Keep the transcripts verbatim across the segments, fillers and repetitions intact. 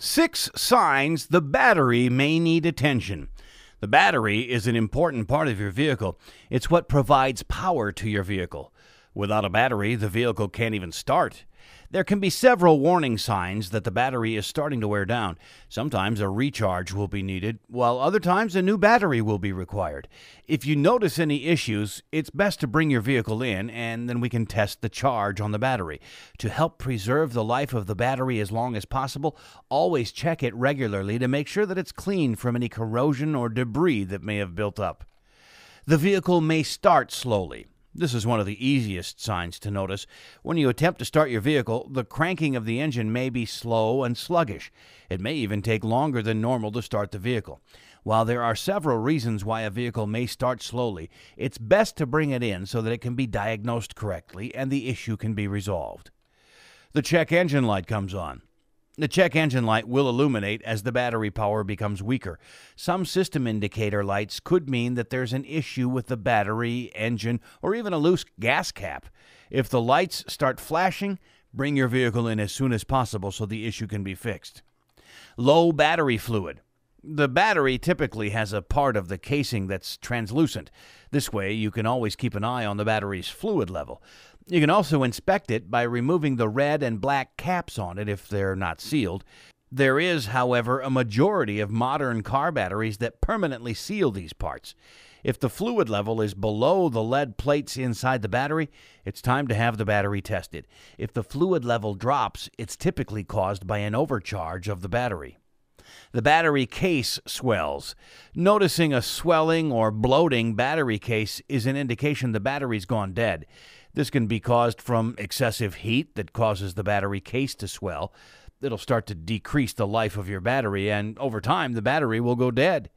Six signs the battery may need attention. The battery is an important part of your vehicle. It's what provides power to your vehicle. Without a battery, the vehicle can't even start. There can be several warning signs that the battery is starting to wear down. Sometimes a recharge will be needed, while other times a new battery will be required. If you notice any issues, it's best to bring your vehicle in, and then we can test the charge on the battery. To help preserve the life of the battery as long as possible, always check it regularly to make sure that it's clean from any corrosion or debris that may have built up. The vehicle may start slowly. This is one of the easiest signs to notice. When you attempt to start your vehicle, the cranking of the engine may be slow and sluggish. It may even take longer than normal to start the vehicle. While there are several reasons why a vehicle may start slowly, it's best to bring it in so that it can be diagnosed correctly and the issue can be resolved. The check engine light comes on. The check engine light will illuminate as the battery power becomes weaker. Some system indicator lights could mean that there's an issue with the battery, engine, or even a loose gas cap. If the lights start flashing, bring your vehicle in as soon as possible so the issue can be fixed. Low battery fluid. The battery typically has a part of the casing that's translucent. This way, you can always keep an eye on the battery's fluid level. You can also inspect it by removing the red and black caps on it if they're not sealed. There is, however, a majority of modern car batteries that permanently seal these parts. If the fluid level is below the lead plates inside the battery, it's time to have the battery tested. If the fluid level drops, it's typically caused by an overcharge of the battery. The battery case swells. Noticing a swelling or bloating battery case is an indication the battery's gone dead. This can be caused from excessive heat that causes the battery case to swell. It'll start to decrease the life of your battery, and over time, the battery will go dead.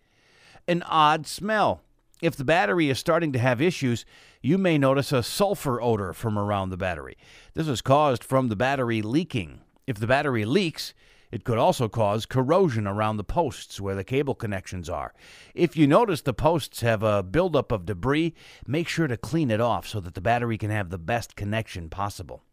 An odd smell. If the battery is starting to have issues, you may notice a sulfur odor from around the battery. This is caused from the battery leaking. If the battery leaks, it could also cause corrosion around the posts where the cable connections are. If you notice the posts have a buildup of debris, make sure to clean it off so that the battery can have the best connection possible.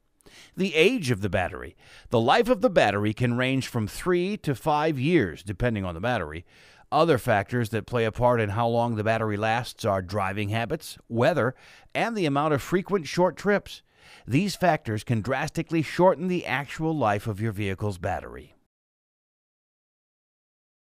The age of the battery. The life of the battery can range from three to five years, depending on the battery. Other factors that play a part in how long the battery lasts are driving habits, weather, and the amount of frequent short trips. These factors can drastically shorten the actual life of your vehicle's battery.